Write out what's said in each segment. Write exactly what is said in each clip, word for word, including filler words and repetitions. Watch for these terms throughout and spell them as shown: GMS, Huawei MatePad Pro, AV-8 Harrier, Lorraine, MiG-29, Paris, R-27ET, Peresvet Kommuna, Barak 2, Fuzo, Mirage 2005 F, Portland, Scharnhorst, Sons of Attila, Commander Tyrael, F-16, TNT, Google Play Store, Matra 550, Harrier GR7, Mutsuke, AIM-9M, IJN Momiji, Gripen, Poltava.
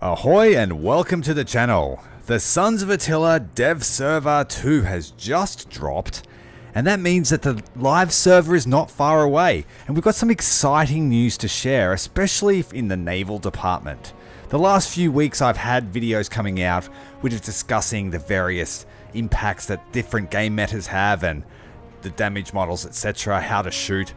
Ahoy and welcome to the channel. The Sons of Attila Dev Server two has just dropped, and that means that the live server is not far away, and we've got some exciting news to share, especially in the naval department. The last few weeks I've had videos coming out which is discussing the various impacts that different game metas have and the damage models, et cetera, how to shoot.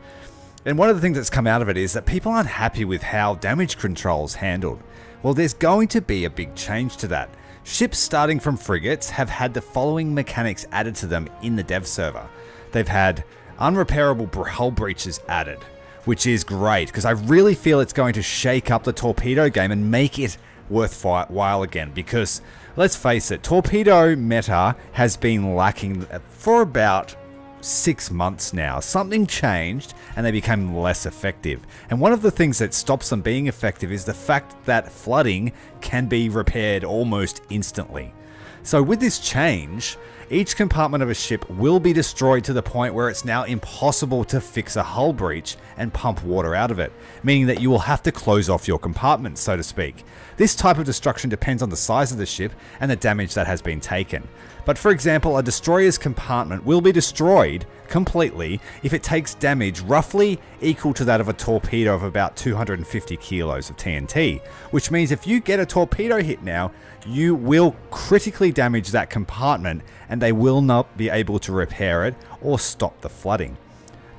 And one of the things that's come out of it is that people aren't happy with how damage control is handled. Well, there's going to be a big change to that. Ships starting from frigates have had the following mechanics added to them in the dev server. They've had unrepairable hull breaches added, which is great because I really feel it's going to shake up the torpedo game and make it worthwhile again, because let's face it, torpedo meta has been lacking for about six months now. Something changed and they became less effective. And one of the things that stops them being effective is the fact that flooding can be repaired almost instantly. So with this change, each compartment of a ship will be destroyed to the point where it's now impossible to fix a hull breach and pump water out of it, meaning that you will have to close off your compartment, so to speak. This type of destruction depends on the size of the ship and the damage that has been taken. But for example, a destroyer's compartment will be destroyed completely if it takes damage roughly equal to that of a torpedo of about two hundred fifty kilos of T N T, which means if you get a torpedo hit now, you will critically damage that compartment and they will not be able to repair it or stop the flooding.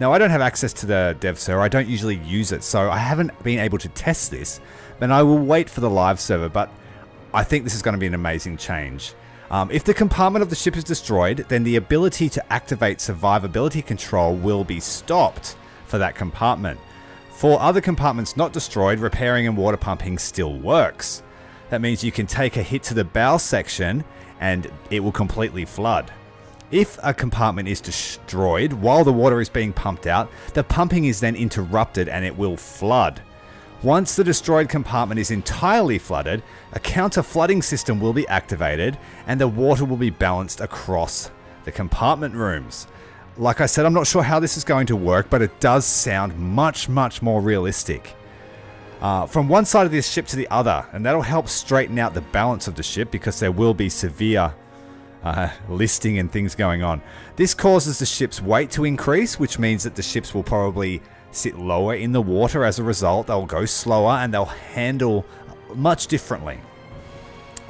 Now, I don't have access to the dev server, I don't usually use it, so I haven't been able to test this, and I will wait for the live server, but I think this is going to be an amazing change. Um, if the compartment of the ship is destroyed, then the ability to activate survivability control will be stopped for that compartment. For other compartments not destroyed, repairing and water pumping still works. That means you can take a hit to the bow section and it will completely flood. If a compartment is destroyed while the water is being pumped out, the pumping is then interrupted and it will flood. Once the destroyed compartment is entirely flooded, a counter-flooding system will be activated and the water will be balanced across the compartment rooms. Like I said, I'm not sure how this is going to work, but it does sound much, much more realistic. Uh, from one side of this ship to the other, and that'll help straighten out the balance of the ship because there will be severe uh, listing and things going on. This causes the ship's weight to increase, which means that the ships will probably sit lower in the water. As a result, they'll go slower and they'll handle much differently.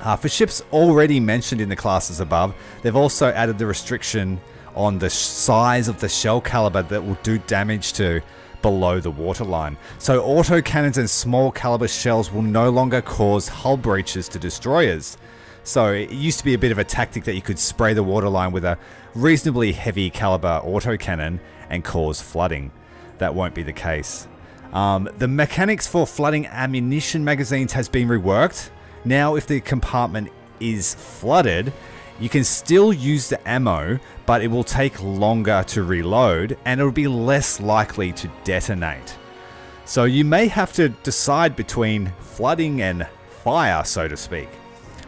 Uh, for ships already mentioned in the classes above, they've also added the restriction on the size of the shell caliber that will do damage to below the waterline. So autocannons and small caliber shells will no longer cause hull breaches to destroyers. So it used to be a bit of a tactic that you could spray the waterline with a reasonably heavy caliber autocannon and cause flooding. That won't be the case. Um, the mechanics for flooding ammunition magazines has been reworked. Now, if the compartment is flooded, you can still use the ammo, but it will take longer to reload and it will be less likely to detonate. So you may have to decide between flooding and fire, so to speak.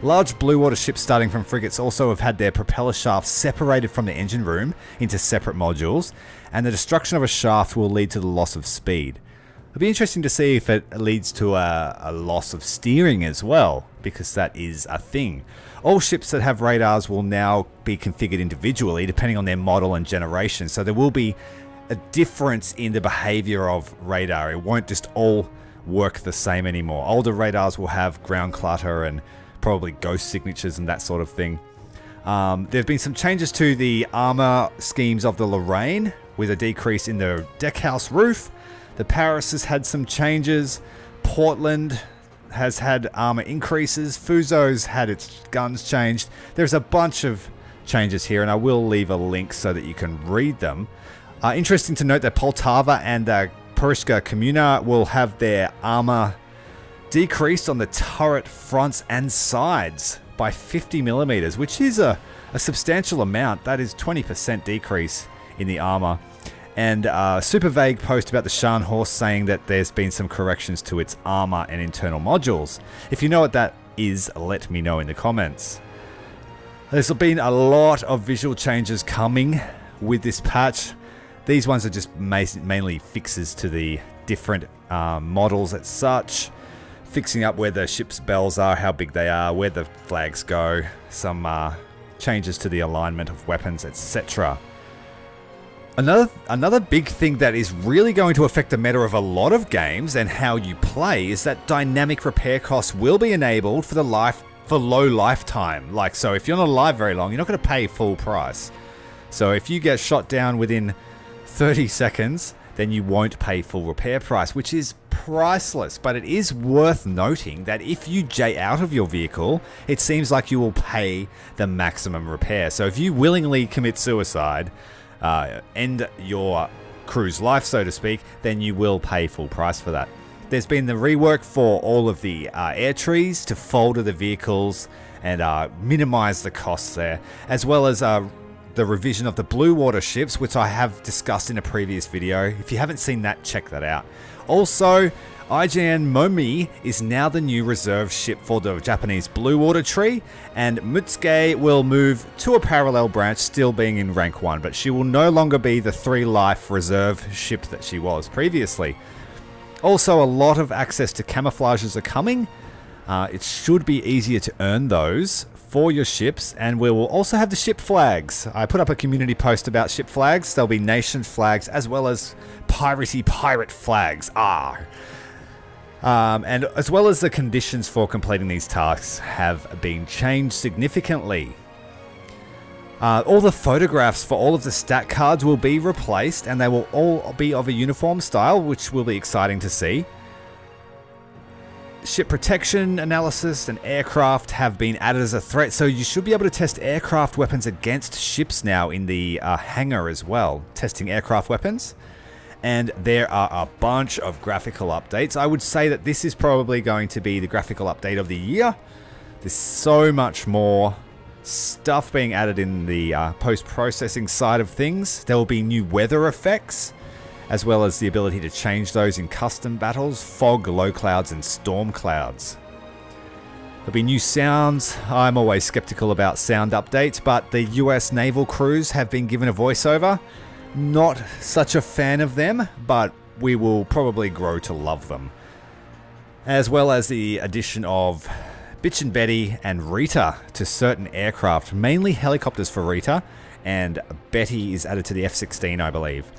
Large blue water ships starting from frigates also have had their propeller shafts separated from the engine room into separate modules, and the destruction of a shaft will lead to the loss of speed. It'll be interesting to see if it leads to a, a loss of steering as well, because that is a thing. All ships that have radars will now be configured individually depending on their model and generation, so there will be a difference in the behavior of radar. It won't just all work the same anymore. Older radars will have ground clutter and probably ghost signatures and that sort of thing. Um, there have been some changes to the armor schemes of the Lorraine, with a decrease in the deckhouse roof. The Paris has had some changes. Portland has had armor increases. Fuzo's had its guns changed. There's a bunch of changes here, and I will leave a link so that you can read them. Uh, interesting to note that Poltava and the Peresvet Kommuna will have their armor decreased on the turret fronts and sides by fifty millimeters, which is a, a substantial amount. That is twenty percent decrease in the armor. And a super vague post about the Scharnhorst saying that there's been some corrections to its armor and internal modules. If you know what that is, let me know in the comments. There's been a lot of visual changes coming with this patch. These ones are just mainly fixes to the different uh, models as such. fixing up where the ship's bells are, how big they are, where the flags go, some uh, changes to the alignment of weapons, et cetera. Another, another big thing that is really going to affect the meta of a lot of games and how you play is that dynamic repair costs will be enabled for the life for low lifetime. Like, so if you're not alive very long, you're not going to pay full price. So if you get shot down within thirty seconds, then you won't pay full repair price, which is priceless. But it is worth noting that if you jay out of your vehicle, it seems like you will pay the maximum repair. So if you willingly commit suicide, uh, end your crew's life, so to speak, then you will pay full price for that. There's been the rework for all of the uh, air trees to folder the vehicles and uh, minimize the costs there, as well as uh, the revision of the blue water ships, which I have discussed in a previous video. If you haven't seen that, check that out. Also, I J N Momiji is now the new reserve ship for the Japanese blue water tree, and Mutsuke will move to a parallel branch, still being in rank one, but she will no longer be the three life reserve ship that she was previously. Also, a lot of access to camouflages are coming. Uh, it should be easier to earn those for your ships, and we will also have the ship flags. I put up a community post about ship flags. There'll be nation flags as well as piracy pirate flags. Ah, um, and as well as the conditions for completing these tasks have been changed significantly. Uh, all the photographs for all of the stat cards will be replaced, and they will all be of a uniform style, which will be exciting to see. Ship protection analysis and aircraft have been added as a threat, so you should be able to test aircraft weapons against ships now in the uh, hangar as well, testing aircraft weapons. And there are a bunch of graphical updates. I would say that this is probably going to be the graphical update of the year. There's so much more stuff being added in the uh, post-processing side of things. There will be new weather effects, as well as the ability to change those in custom battles, fog, low clouds, and storm clouds. There'll be new sounds. I'm always skeptical about sound updates, but the U S naval crews have been given a voiceover. Not such a fan of them, but we will probably grow to love them. As well as the addition of Bitch and Betty and Rita to certain aircraft, mainly helicopters for Rita, and Betty is added to the F sixteen, I believe.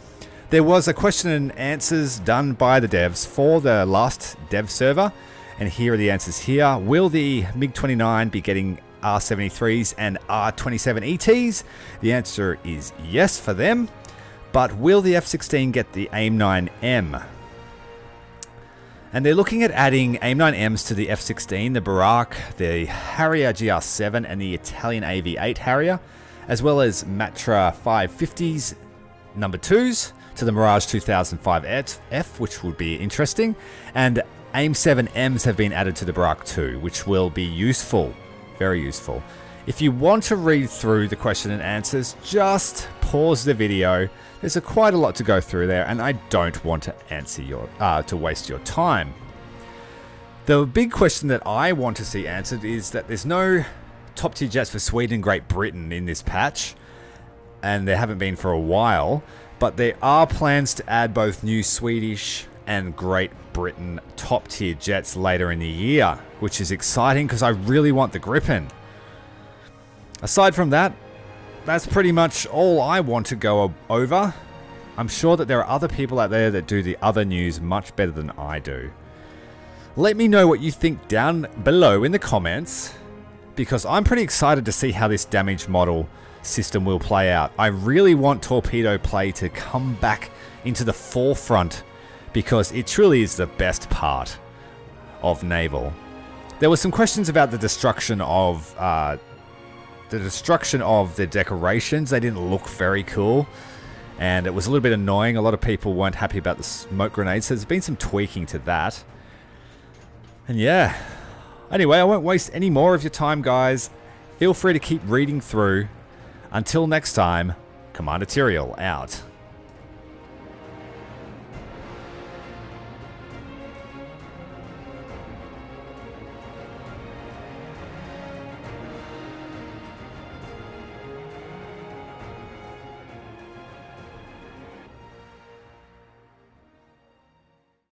There was a question and answers done by the devs for the last dev server, and here are the answers here. Will the MiG twenty-nine be getting R seventy-threes and R twenty-seven E Ts? The answer is yes for them, but will the F sixteen get the AIM nine M? And they're looking at adding AIM nine Ms to the F sixteen, the Barak, the Harrier G R seven, and the Italian A V eight Harrier, as well as Matra five fifties, number twos, to the Mirage two thousand five F, which would be interesting. And AIM seven Ms have been added to the Barak two, which will be useful, very useful. If you want to read through the question and answers, just pause the video. There's a quite a lot to go through there, and I don't want to answer your uh, to waste your time. The big question that I want to see answered is that there's no top tier jets for Sweden and Great Britain in this patch, and there haven't been for a while, but there are plans to add both new Swedish and Great Britain top tier jets later in the year, which is exciting because I really want the Gripen. Aside from that, that's pretty much all I want to go over. I'm sure that there are other people out there that do the other news much better than I do. Let me know what you think down below in the comments, because I'm pretty excited to see how this damage model system will play out. I really want torpedo play to come back into the forefront, because it truly is the best part of naval. There were some questions about the destruction of... Uh, The destruction of the decorations. They didn't look very cool, and it was a little bit annoying. A lot of people weren't happy about the smoke grenades, so there's been some tweaking to that. And yeah, anyway, I won't waste any more of your time, guys. Feel free to keep reading through. Until next time, Commander Tyrael out.